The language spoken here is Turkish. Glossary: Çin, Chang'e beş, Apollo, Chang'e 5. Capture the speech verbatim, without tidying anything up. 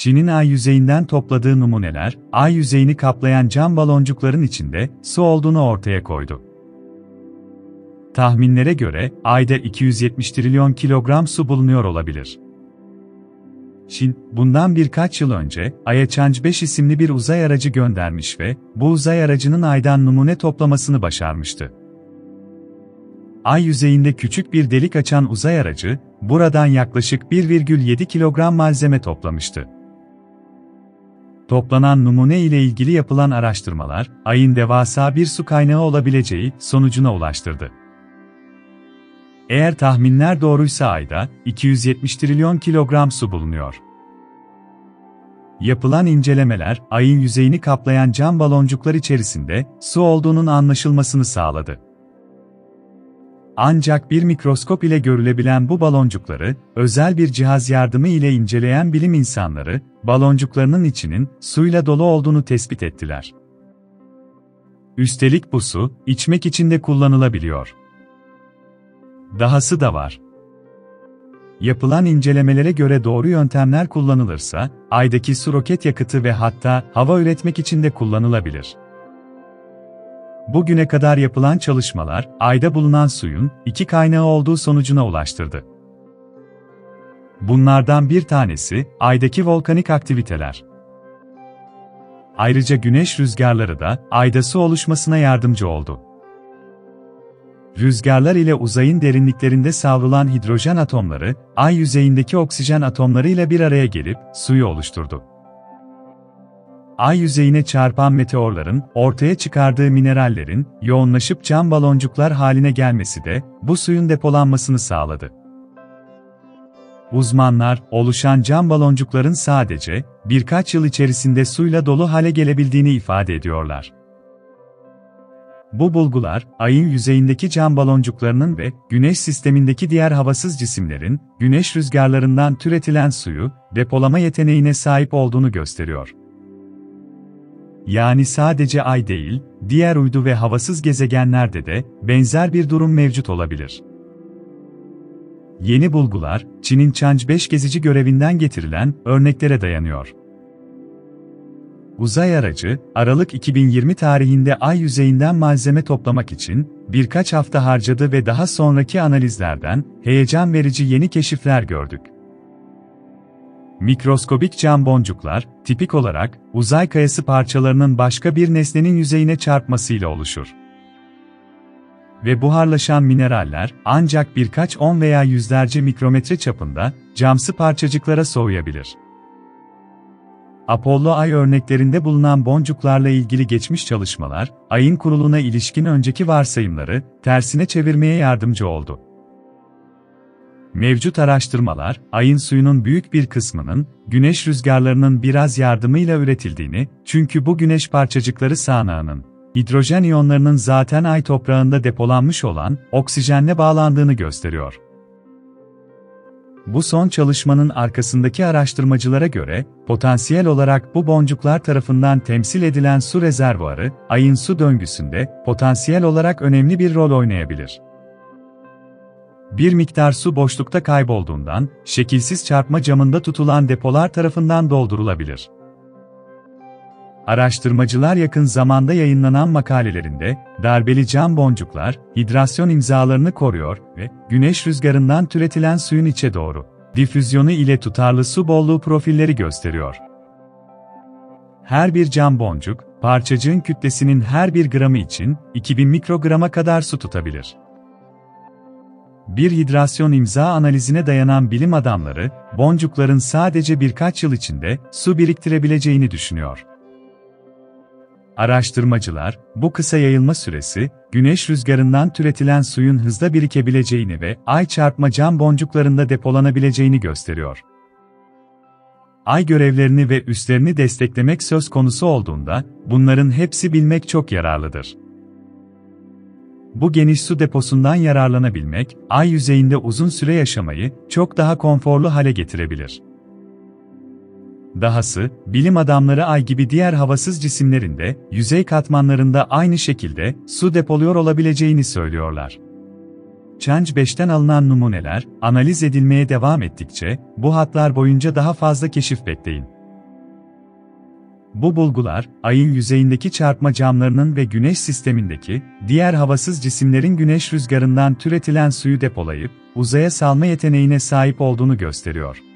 Çin'in ay yüzeyinden topladığı numuneler, ay yüzeyini kaplayan cam baloncukların içinde su olduğunu ortaya koydu. Tahminlere göre, ayda iki yüz yetmiş trilyon kilogram su bulunuyor olabilir. Çin, bundan birkaç yıl önce, Ay'a Chang'e beş isimli bir uzay aracı göndermiş ve, bu uzay aracının Ay'dan numune toplamasını başarmıştı. Ay yüzeyinde küçük bir delik açan uzay aracı, buradan yaklaşık bir virgül yedi kilogram malzeme toplamıştı. Toplanan numune ile ilgili yapılan araştırmalar, Ay'ın devasa bir su kaynağı olabileceği sonucuna ulaştırdı. Eğer tahminler doğruysa Ay'da iki yüz yetmiş trilyon kilogram su bulunuyor. Yapılan incelemeler, Ay'ın yüzeyini kaplayan cam baloncuklar içerisinde su olduğunun anlaşılmasını sağladı. Ancak bir mikroskop ile görülebilen bu baloncukları, özel bir cihaz yardımı ile inceleyen bilim insanları, baloncuklarının içinin suyla dolu olduğunu tespit ettiler. Üstelik bu su, içmek için de kullanılabiliyor. Dahası da var. Yapılan incelemelere göre doğru yöntemler kullanılırsa, Ay'daki su roket yakıtı ve hatta hava üretmek için de kullanılabilir. Bugüne kadar yapılan çalışmalar, Ay'da bulunan suyun iki kaynağı olduğu sonucuna ulaştırdı. Bunlardan bir tanesi, Ay'daki volkanik aktiviteler. Ayrıca güneş rüzgarları da, Ay'da su oluşmasına yardımcı oldu. Rüzgarlar ile uzayın derinliklerinde savrulan hidrojen atomları, Ay yüzeyindeki oksijen atomlarıyla bir araya gelip, suyu oluşturdu. Ay yüzeyine çarpan meteorların, ortaya çıkardığı minerallerin, yoğunlaşıp cam baloncuklar haline gelmesi de, bu suyun depolanmasını sağladı. Uzmanlar, oluşan cam baloncukların sadece, birkaç yıl içerisinde suyla dolu hale gelebildiğini ifade ediyorlar. Bu bulgular, Ay'ın yüzeyindeki cam baloncuklarının ve Güneş sistemindeki diğer havasız cisimlerin, güneş rüzgarlarından türetilen suyu, depolama yeteneğine sahip olduğunu gösteriyor. Yani sadece Ay değil, diğer uydu ve havasız gezegenlerde de benzer bir durum mevcut olabilir. Yeni bulgular, Çin'in Chang'e beş gezici görevinden getirilen örneklere dayanıyor. Uzay aracı, Aralık iki bin yirmi tarihinde Ay yüzeyinden malzeme toplamak için birkaç hafta harcadı ve daha sonraki analizlerden heyecan verici yeni keşifler gördük. Mikroskobik cam boncuklar, tipik olarak, uzay kayası parçalarının başka bir nesnenin yüzeyine çarpmasıyla oluşur. Ve buharlaşan mineraller, ancak birkaç on veya yüzlerce mikrometre çapında, camsı parçacıklara soğuyabilir. Apollo Ay örneklerinde bulunan boncuklarla ilgili geçmiş çalışmalar, Ay'ın kuruluna ilişkin önceki varsayımları, tersine çevirmeye yardımcı oldu. Mevcut araştırmalar, Ay'ın suyunun büyük bir kısmının, güneş rüzgarlarının biraz yardımıyla üretildiğini, çünkü bu güneş parçacıkları sağanağının, hidrojen iyonlarının zaten Ay toprağında depolanmış olan, oksijenle bağlandığını gösteriyor. Bu son çalışmanın arkasındaki araştırmacılara göre, potansiyel olarak bu boncuklar tarafından temsil edilen su rezervuarı, Ay'ın su döngüsünde, potansiyel olarak önemli bir rol oynayabilir. Bir miktar su boşlukta kaybolduğundan, şekilsiz çarpma camında tutulan depolar tarafından doldurulabilir. Araştırmacılar yakın zamanda yayınlanan makalelerinde, darbeli cam boncuklar, hidrasyon imzalarını koruyor ve güneş rüzgarından türetilen suyun içe doğru, difüzyonu ile tutarlı su bolluğu profilleri gösteriyor. Her bir cam boncuk, parçacığın kütlesinin her bir gramı için, iki bin mikrograma kadar su tutabilir. Bir hidrasyon imza analizine dayanan bilim adamları, boncukların sadece birkaç yıl içinde su biriktirebileceğini düşünüyor. Araştırmacılar, bu kısa yayılma süresi, güneş rüzgarından türetilen suyun hızla birikebileceğini ve Ay çarpma cam boncuklarında depolanabileceğini gösteriyor. Ay görevlerini ve üslerini desteklemek söz konusu olduğunda, bunların hepsi bilmek çok yararlıdır. Bu geniş su deposundan yararlanabilmek, Ay yüzeyinde uzun süre yaşamayı çok daha konforlu hale getirebilir. Dahası, bilim adamları Ay gibi diğer havasız cisimlerin de, yüzey katmanlarında aynı şekilde su depoluyor olabileceğini söylüyorlar. Chang'e beşten alınan numuneler, analiz edilmeye devam ettikçe, bu hatlar boyunca daha fazla keşif bekleyin. Bu bulgular, Ay'ın yüzeyindeki çarpma camlarının ve Güneş sistemindeki diğer havasız cisimlerin Güneş rüzgarından türetilen suyu depolayıp uzaya salma yeteneğine sahip olduğunu gösteriyor.